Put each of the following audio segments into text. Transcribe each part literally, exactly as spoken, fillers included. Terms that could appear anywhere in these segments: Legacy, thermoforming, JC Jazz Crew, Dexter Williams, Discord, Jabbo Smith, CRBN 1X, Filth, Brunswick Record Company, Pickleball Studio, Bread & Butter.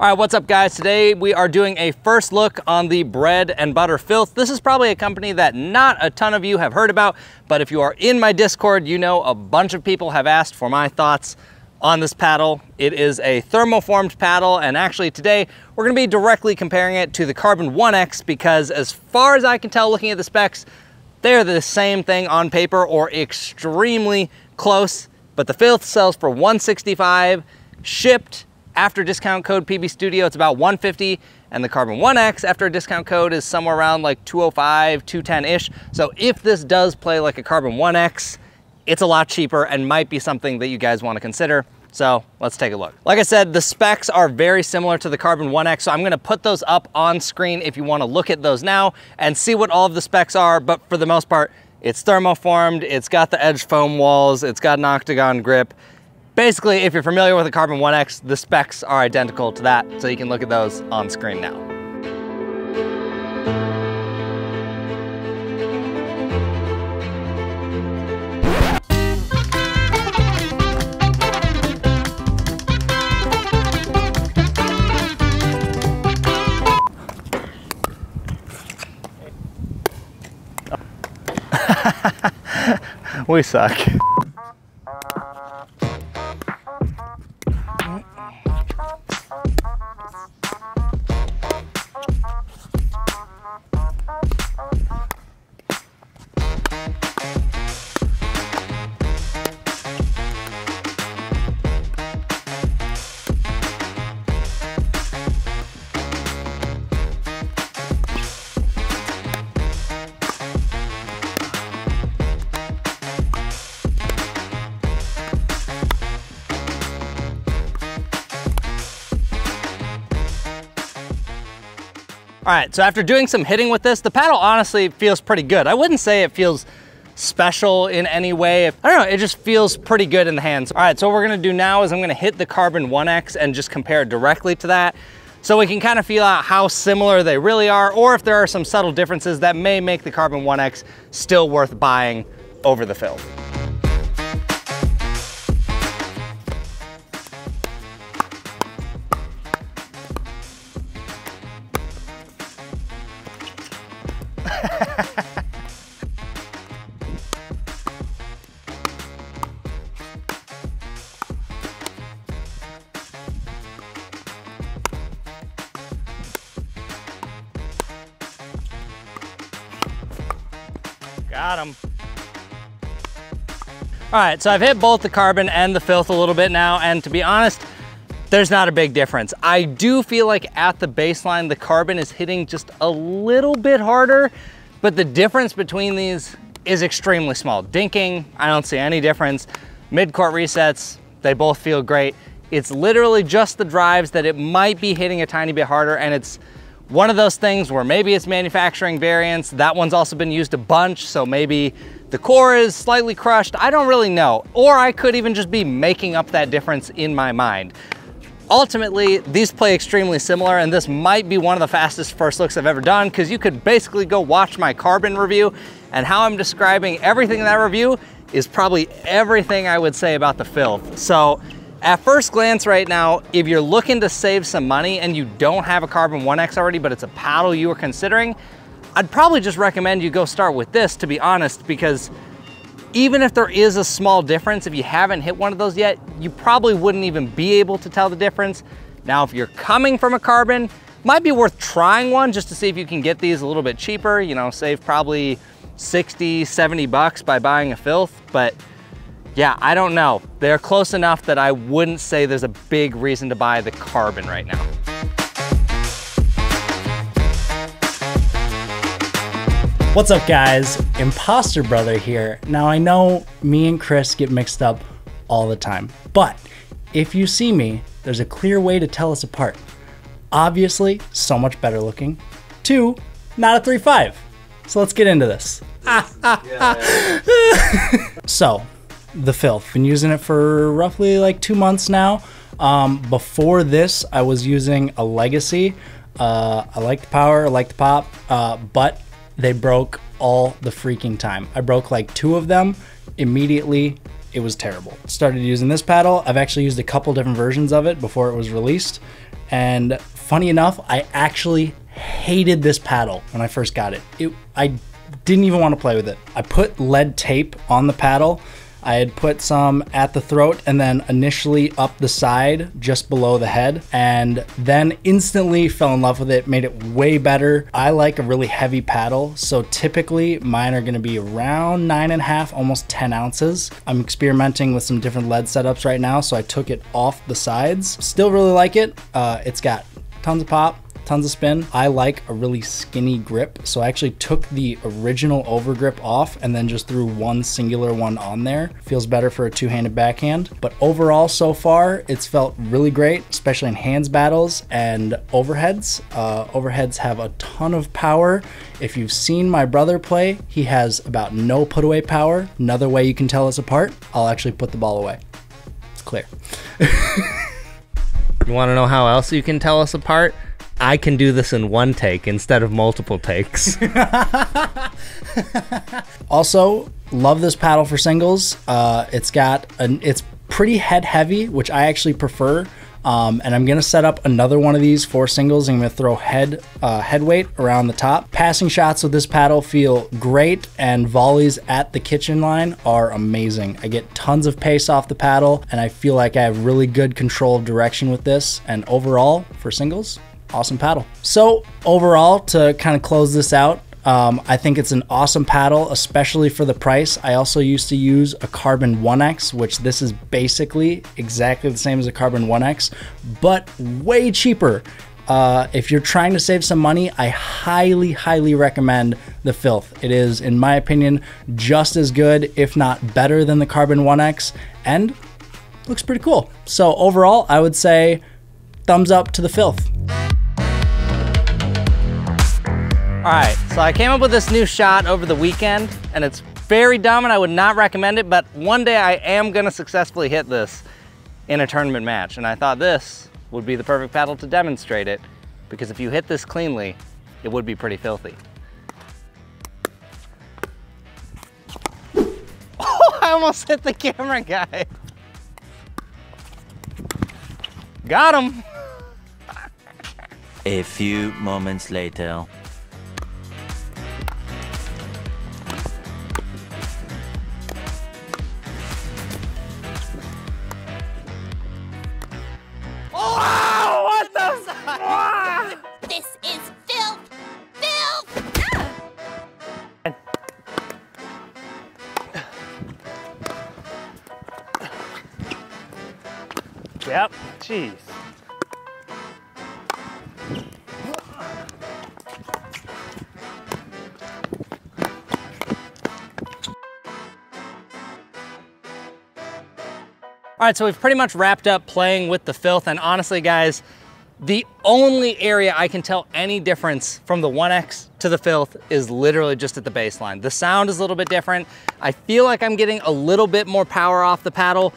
All right, what's up guys? Today we are doing a first look on the Bread and Butter Filth. This is probably a company that not a ton of you have heard about, but if you are in my Discord, you know a bunch of people have asked for my thoughts on this paddle. It is a thermoformed paddle, and actually today we're gonna be directly comparing it to the C R B N one X because as far as I can tell looking at the specs, they're the same thing on paper or extremely close, but the Filth sells for one sixty-five, shipped after discount code P B Studio, it's about one fifty, and the C R B N one X after a discount code is somewhere around like two oh five, two ten-ish. So if this does play like a C R B N one X, it's a lot cheaper and might be something that you guys want to consider. So let's take a look. Like I said, the specs are very similar to the C R B N one X, so I'm gonna put those up on screen if you wanna look at those now and see what all of the specs are, but for the most part, it's thermoformed, it's got the edge foam walls, it's got an octagon grip. Basically, if you're familiar with the C R B N one X, the specs are identical to that, so you can look at those on screen now. We suck. All right, so after doing some hitting with this, the paddle honestly feels pretty good. I wouldn't say it feels special in any way. I don't know, it just feels pretty good in the hands. All right, so what we're gonna do now is I'm gonna hit the C R B N one X and just compare directly to that so we can kind of feel out how similar they really are or if there are some subtle differences that may make the C R B N one X still worth buying over the Filth. Got him. All right, so I've hit both the C R B N and the Filth a little bit now, and to be honest, there's not a big difference. I do feel like at the baseline, the C R B N is hitting just a little bit harder, but the difference between these is extremely small. Dinking, I don't see any difference. Mid-court resets, they both feel great. It's literally just the drives that it might be hitting a tiny bit harder, and it's one of those things where maybe it's manufacturing variants. That one's also been used a bunch, so maybe the core is slightly crushed. I don't really know. Or I could even just be making up that difference in my mind. Ultimately, these play extremely similar, and this might be one of the fastest first looks I've ever done because you could basically go watch my C R B N review, and how I'm describing everything in that review is probably everything I would say about the Filth. So at first glance right now, if you're looking to save some money and you don't have a C R B N one X already, but it's a paddle you are considering, I'd probably just recommend you go start with this, to be honest, because even if there is a small difference, if you haven't hit one of those yet, you probably wouldn't even be able to tell the difference. Now, if you're coming from a C R B N, it might be worth trying one just to see if you can get these a little bit cheaper, you know, save probably sixty, seventy bucks by buying a Filth, but yeah, I don't know. They're close enough that I wouldn't say there's a big reason to buy the C R B N right now. What's up guys? Imposter Brother here. Now I know me and Chris get mixed up all the time, but if you see me, there's a clear way to tell us apart. Obviously, so much better looking. Two, not a three point five. So let's get into this. Ah, ah, yeah, ah. Yeah. So, the Filth. Been using it for roughly like two months now. Um, before this, I was using a Legacy. Uh, I liked the power, I liked the pop, uh, but they broke all the freaking time. I broke like two of them immediately. It was terrible. Started using this paddle. I've actually used a couple different versions of it before it was released. And funny enough, I actually hated this paddle when I first got it. It I didn't even want to play with it. I put lead tape on the paddle. I had put some at the throat and then initially up the side just below the head, and then instantly fell in love with it, made it way better. I like a really heavy paddle, so typically mine are gonna be around nine and a half, almost ten ounces. I'm experimenting with some different lead setups right now, so I took it off the sides. Still really like it. Uh, it's got tons of pop, tons of spin. I like a really skinny grip, so I actually took the original overgrip off and then just threw one singular one on there. Feels better for a two-handed backhand. But overall, so far, it's felt really great, especially in hands battles and overheads. Uh, overheads have a ton of power. If you've seen my brother play, he has about no put-away power. Another way you can tell us apart, I'll actually put the ball away. It's clear. You wanna know how else you can tell us apart? I can do this in one take instead of multiple takes. Also, love this paddle for singles. Uh, it's got an, it's pretty head heavy, which I actually prefer. Um, and I'm gonna set up another one of these for singles, and I'm gonna throw head uh, head weight around the top. Passing shots with this paddle feel great, and volleys at the kitchen line are amazing. I get tons of pace off the paddle, and I feel like I have really good control of direction with this. And overall, for singles, awesome paddle. So overall, to kind of close this out, um, I think it's an awesome paddle, especially for the price. I also used to use a Carbon one X, which this is basically exactly the same as a Carbon one X, but way cheaper. Uh, if you're trying to save some money, I highly, highly recommend the Filth. It is, in my opinion, just as good, if not better than the Carbon one X, and looks pretty cool. So overall, I would say thumbs up to the Filth. All right, so I came up with this new shot over the weekend, and it's very dumb and I would not recommend it, but one day I am gonna successfully hit this in a tournament match, and I thought this would be the perfect paddle to demonstrate it, because if you hit this cleanly, it would be pretty filthy. Oh, I almost hit the camera guy. Got him. A few moments later. Yep, jeez. All right, so we've pretty much wrapped up playing with the Filth, and honestly, guys, the only area I can tell any difference from the one X to the Filth is literally just at the baseline. The sound is a little bit different. I feel like I'm getting a little bit more power off the paddle,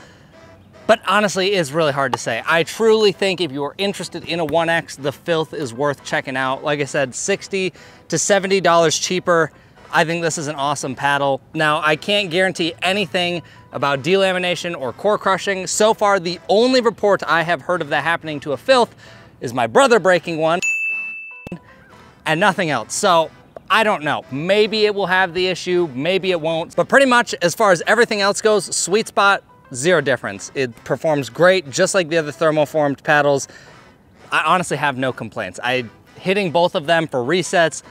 but honestly, it's really hard to say. I truly think if you are interested in a one X, the Filth is worth checking out. Like I said, sixty to seventy dollars cheaper. I think this is an awesome paddle. Now, I can't guarantee anything about delamination or core crushing. So far, the only report I have heard of that happening to a Filth is my brother breaking one and nothing else. So I don't know, maybe it will have the issue, maybe it won't. But pretty much as far as everything else goes, sweet spot, zero difference. It performs great, just like the other thermoformed paddles. I honestly have no complaints. I hitting both of them for resets,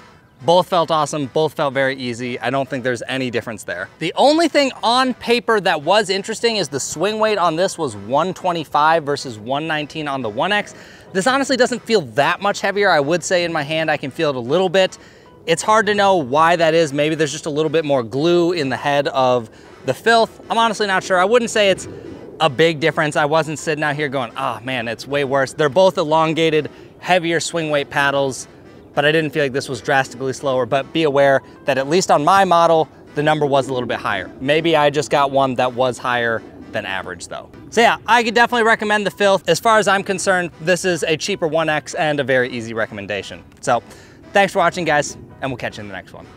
both felt awesome, both felt very easy. I don't think there's any difference there. The only thing on paper that was interesting is the swing weight on this was one twenty-five versus one nineteen on the one X. This honestly doesn't feel that much heavier. I would say in my hand, I can feel it a little bit. It's hard to know why that is. Maybe there's just a little bit more glue in the head of the Filth. I'm honestly not sure. I wouldn't say it's a big difference. I wasn't sitting out here going, oh man, it's way worse. They're both elongated, heavier swing weight paddles, but I didn't feel like this was drastically slower. But be aware that at least on my model, the number was a little bit higher. Maybe I just got one that was higher than average though. So yeah, I could definitely recommend the Filth. As far as I'm concerned, this is a cheaper one X and a very easy recommendation. So thanks for watching, guys, and we'll catch you in the next one.